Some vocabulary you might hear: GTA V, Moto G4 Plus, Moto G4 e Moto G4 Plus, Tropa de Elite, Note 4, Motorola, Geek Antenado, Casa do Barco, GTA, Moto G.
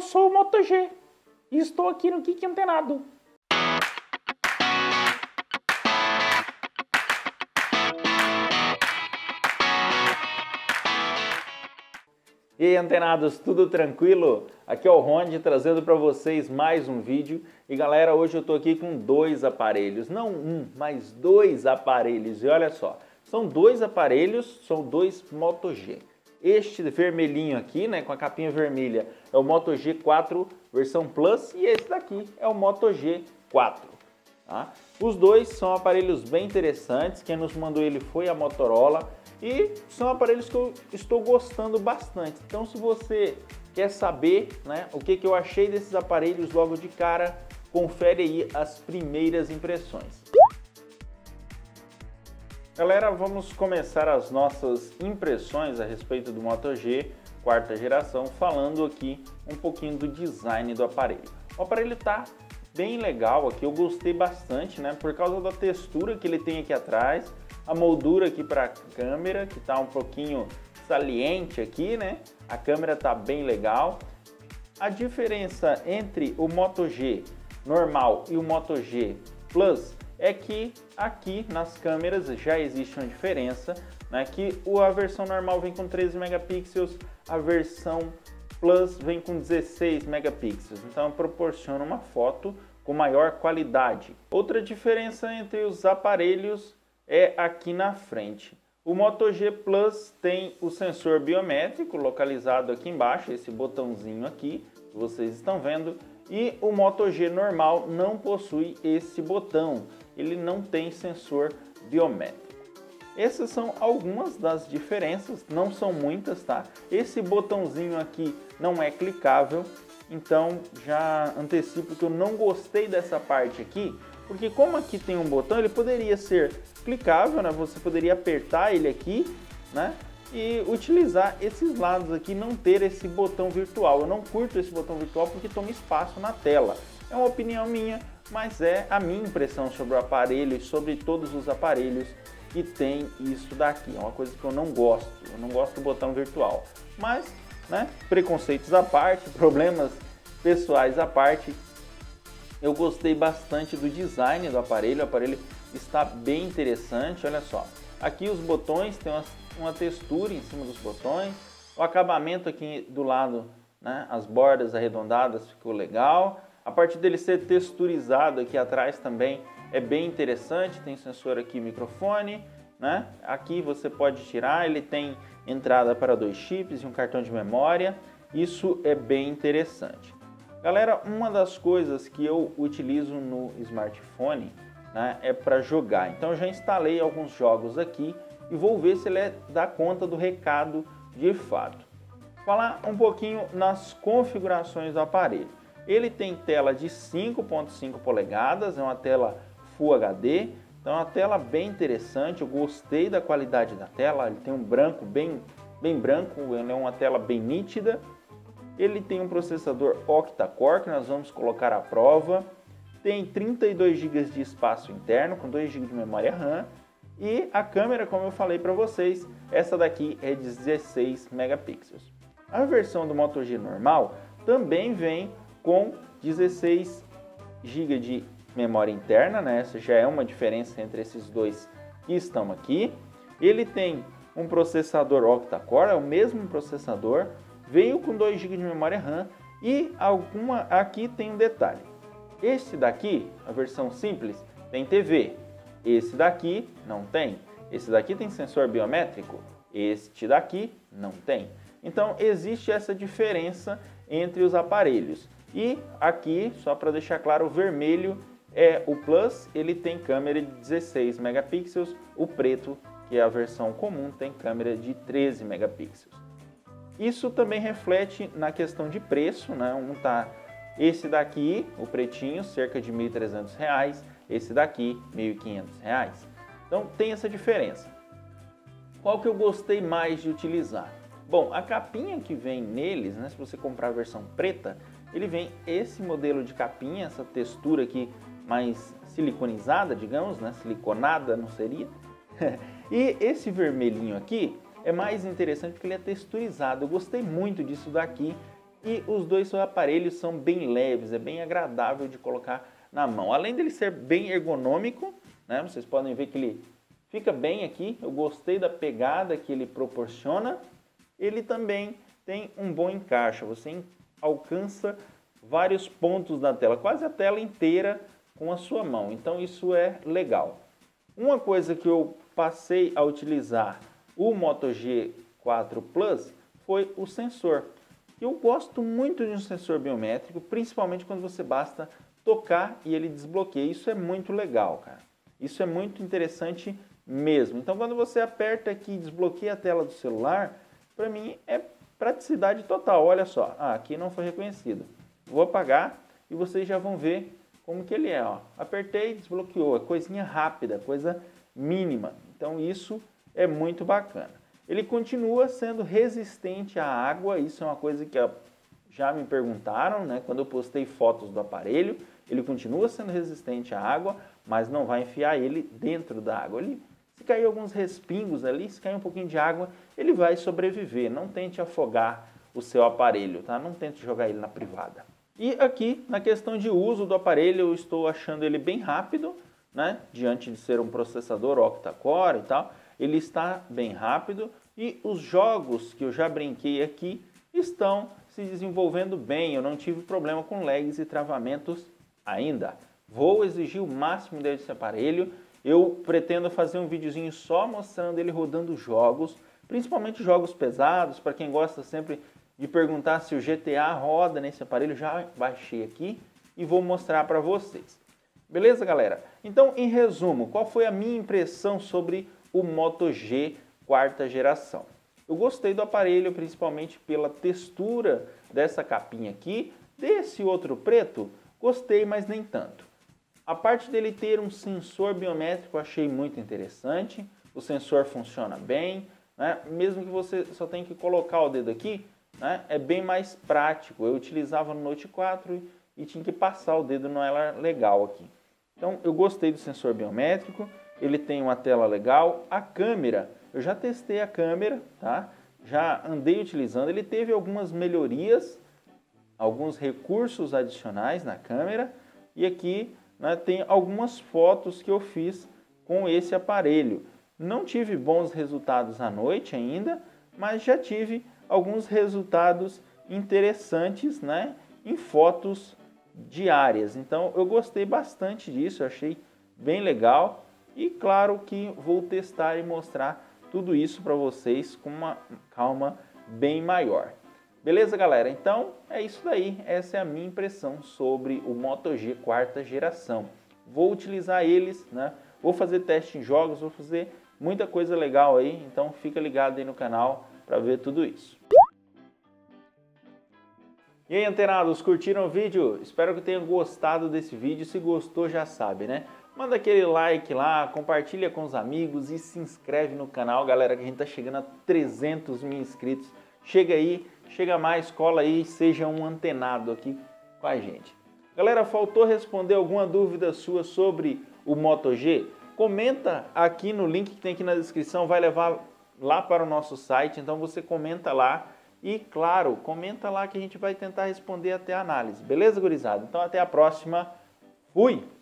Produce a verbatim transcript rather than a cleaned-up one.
Eu sou o Moto G e estou aqui no Geek Antenado. E aí, antenados, tudo tranquilo? Aqui é o Ronde trazendo para vocês mais um vídeo. E galera, hoje eu estou aqui com dois aparelhos, não um, mas dois aparelhos. E olha só, são dois aparelhos, são dois Moto G. Este vermelhinho aqui, né, com a capinha vermelha, é o Moto G quatro versão Plus, e esse daqui é o Moto G quatro. Tá? Os dois são aparelhos bem interessantes, quem nos mandou ele foi a Motorola, e são aparelhos que eu estou gostando bastante. Então, se você quer saber, né, o que, que eu achei desses aparelhos logo de cara, confere aí as primeiras impressões. Galera, vamos começar as nossas impressões a respeito do Moto G, quarta geração, falando aqui um pouquinho do design do aparelho. O aparelho tá bem legal aqui, eu gostei bastante, né? Por causa da textura que ele tem aqui atrás, a moldura aqui para a câmera, que tá um pouquinho saliente aqui, né? A câmera tá bem legal. A diferença entre o Moto G normal e o Moto G Plus é que aqui nas câmeras já existe uma diferença, né? Que a versão normal vem com treze megapixels, a versão Plus vem com dezesseis megapixels, então proporciona uma foto com maior qualidade. Outra diferença entre os aparelhos é aqui na frente. O Moto G Plus tem o sensor biométrico localizado aqui embaixo, esse botãozinho aqui que vocês estão vendo, e o Moto G normal não possui esse botão, ele não tem sensor biométrico. Essas são algumas das diferenças, não são muitas, tá? Esse botãozinho aqui não é clicável, então já antecipo que eu não gostei dessa parte aqui, porque como aqui tem um botão, ele poderia ser clicável, né? Você poderia apertar ele aqui, né? E utilizar esses lados aqui, não ter esse botão virtual. Eu não curto esse botão virtual porque toma espaço na tela. É uma opinião minha, mas é a minha impressão sobre o aparelho e sobre todos os aparelhos que tem isso daqui. É uma coisa que eu não gosto, eu não gosto do botão virtual. Mas, né, preconceitos à parte, problemas pessoais à parte, eu gostei bastante do design do aparelho. O aparelho está bem interessante, olha só. Aqui os botões, tem uma, uma textura em cima dos botões, o acabamento aqui do lado, né, as bordas arredondadas ficou legal. A parte dele ser texturizado aqui atrás também é bem interessante, tem sensor aqui, microfone, né? Aqui você pode tirar, ele tem entrada para dois chips e um cartão de memória, isso é bem interessante. Galera, uma das coisas que eu utilizo no smartphone, né, é para jogar, então eu já instalei alguns jogos aqui e vou ver se ele é, dá conta do recado de fato. Falar um pouquinho nas configurações do aparelho. Ele tem tela de cinco ponto cinco polegadas, é uma tela Full H D, então é uma tela bem interessante, eu gostei da qualidade da tela, ele tem um branco bem, bem branco, é uma tela bem nítida. Ele tem um processador octa-core que nós vamos colocar à prova. Tem trinta e dois gigas de espaço interno, com dois gigas de memória RAM. E a câmera, como eu falei para vocês, essa daqui é dezesseis megapixels. A versão do Moto G normal também vem com dezesseis gigas de memória interna, né? Essa já é uma diferença entre esses dois que estão aqui. Ele tem um processador octa-core, é o mesmo processador. Veio com dois gigas de memória RAM e alguma aqui tem um detalhe. Este daqui, a versão simples, tem T V. Esse daqui não tem. Esse daqui tem sensor biométrico. Este daqui não tem. Então existe essa diferença entre os aparelhos. E aqui, só para deixar claro, o vermelho é o Plus, ele tem câmera de dezesseis megapixels. O preto, que é a versão comum, tem câmera de treze megapixels. Isso também reflete na questão de preço, né? Um tá esse daqui, o pretinho, cerca de mil e trezentos reais, esse daqui, mil e quinhentos reais. Então tem essa diferença. Qual que eu gostei mais de utilizar? Bom, a capinha que vem neles, né, se você comprar a versão preta, ele vem esse modelo de capinha, essa textura aqui mais siliconizada, digamos, né, siliconada não seria? E esse vermelhinho aqui é mais interessante porque ele é texturizado. Eu gostei muito disso daqui, E os dois aparelhos são bem leves, é bem agradável de colocar na mão. Além dele ser bem ergonômico, né, vocês podem ver que ele fica bem aqui. Eu gostei da pegada que ele proporciona. Ele também tem um bom encaixe. Você alcança vários pontos da tela, quase a tela inteira com a sua mão. Então isso é legal. Uma coisa que eu passei a utilizar o Moto G quatro Plus foi o sensor. Eu gosto muito de um sensor biométrico, principalmente quando você basta tocar e ele desbloqueia. Isso é muito legal, cara. Isso é muito interessante mesmo. Então, quando você aperta aqui e desbloqueia a tela do celular, para mim é praticidade total. Olha só, ah, aqui não foi reconhecido. Vou apagar e vocês já vão ver como que ele é. Ó. Apertei, desbloqueou. É coisinha rápida, coisa mínima. Então, isso é muito bacana. Ele continua sendo resistente à água, isso é uma coisa que já me perguntaram, né? Quando eu postei fotos do aparelho, ele continua sendo resistente à água, mas não vai enfiar ele dentro da água. Ele, se cair alguns respingos ali, se cair um pouquinho de água, ele vai sobreviver. Não tente afogar o seu aparelho, tá? Não tente jogar ele na privada. E aqui, na questão de uso do aparelho, eu estou achando ele bem rápido, né? Diante de ser um processador octa-core e tal, ele está bem rápido e os jogos que eu já brinquei aqui estão se desenvolvendo bem. Eu não tive problema com lags e travamentos ainda. Vou exigir o máximo desse aparelho. Eu pretendo fazer um videozinho só mostrando ele rodando jogos, principalmente jogos pesados. Para quem gosta sempre de perguntar se o G T A roda nesse aparelho, já baixei aqui e vou mostrar para vocês. Beleza, galera? Então, em resumo, qual foi a minha impressão sobre o Moto G quarta geração? Eu gostei do aparelho, principalmente pela textura dessa capinha aqui. Desse outro preto, gostei, mas nem tanto. A parte dele ter um sensor biométrico, achei muito interessante. O sensor funciona bem, né? Mesmo que você só tenha que colocar o dedo aqui, né? É bem mais prático. Eu utilizava no Note quatro e tinha que passar o dedo, não era legal aqui. Então, eu gostei do sensor biométrico. Ele tem uma tela legal. A câmera, eu já testei a câmera, tá? Já andei utilizando. Ele teve algumas melhorias, alguns recursos adicionais na câmera. E aqui, né, tem algumas fotos que eu fiz com esse aparelho. Não tive bons resultados à noite ainda, mas já tive alguns resultados interessantes, né, em fotos diárias. Então, eu gostei bastante disso, eu achei bem legal. E claro que vou testar e mostrar tudo isso para vocês com uma calma bem maior. Beleza, galera? Então é isso daí. Essa é a minha impressão sobre o Moto G quarta geração. Vou utilizar eles, né? Vou fazer teste em jogos, vou fazer muita coisa legal aí. Então fica ligado aí no canal para ver tudo isso. E aí, antenados, curtiram o vídeo? Espero que tenham gostado desse vídeo. Se gostou, já sabe, né? Manda aquele like lá, compartilha com os amigos e se inscreve no canal, galera, que a gente tá chegando a trezentos mil inscritos. Chega aí, chega mais, cola aí, seja um antenado aqui com a gente. Galera, faltou responder alguma dúvida sua sobre o Moto G? Comenta aqui no link que tem aqui na descrição, vai levar lá para o nosso site, então você comenta lá. E claro, comenta lá que a gente vai tentar responder até a análise. Beleza, gurizada? Então até a próxima. Fui!